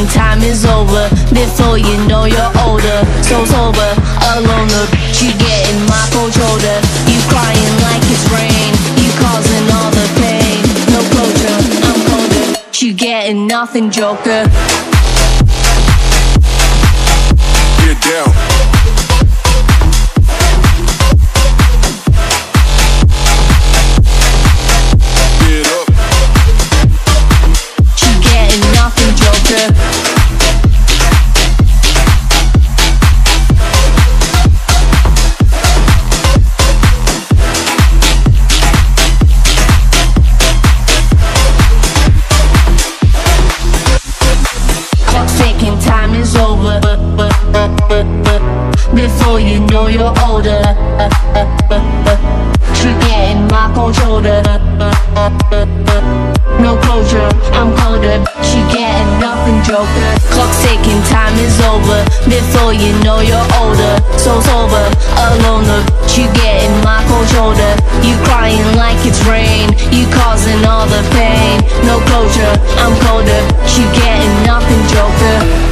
waiting time is over. Before you know you're older, so sober, a loner, bitch, you getting my cold shoulder. You crying like it's rain, you causing all the pain. No closure, I'm colder, bitch, you getting nothing, joker. Get down. Before you know you're older, you're getting my cold shoulder. No closure, I'm colder, she getting nothing, joker. Clock's ticking, time is over. Before you know you're older, so sober, a loner, you getting my cold shoulder. You crying like it's rain, you causing all the pain. No closure, I'm colder, she getting nothing, joker.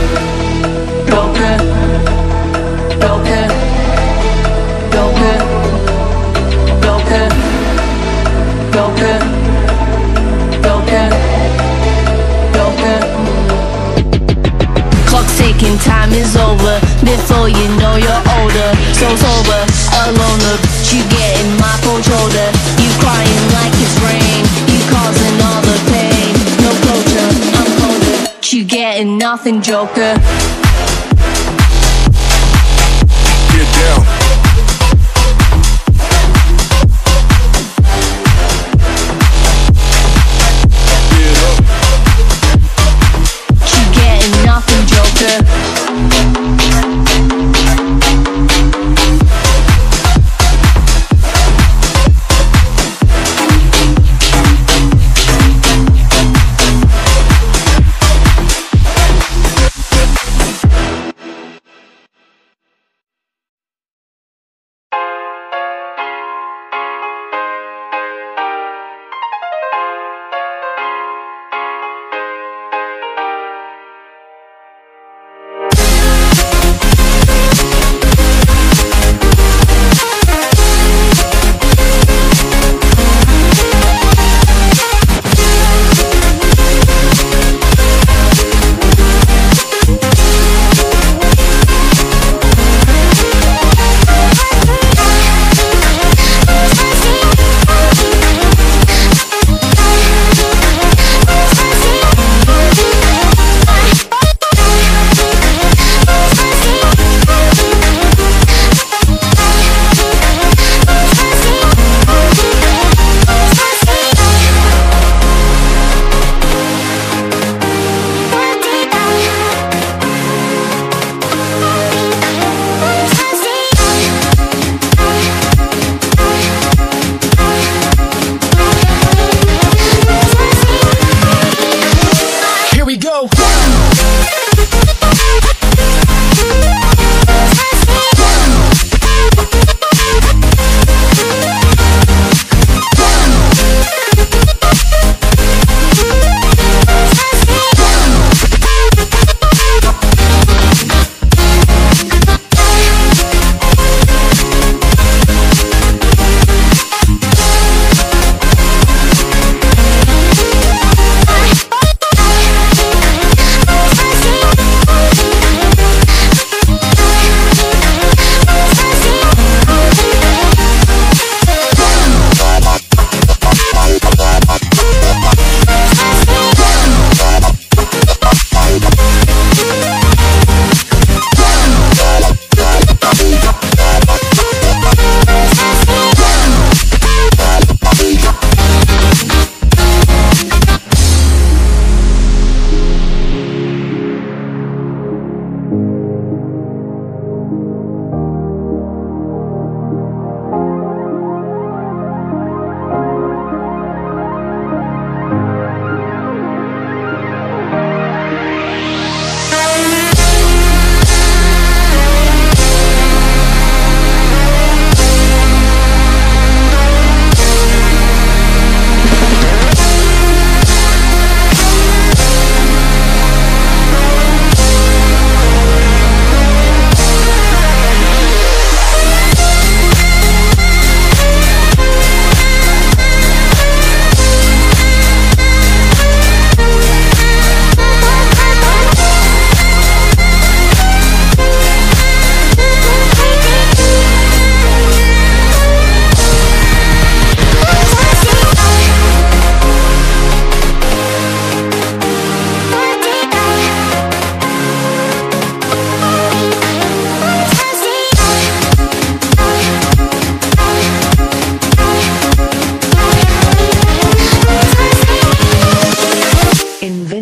Time is over. Before you know you're older, so sober, a loner, bitch, you getting my cold shoulder. You crying like it's rain, you causing all the pain. No closure, I'm colder, bitch, you getting nothing, joker. Get down.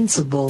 invincible.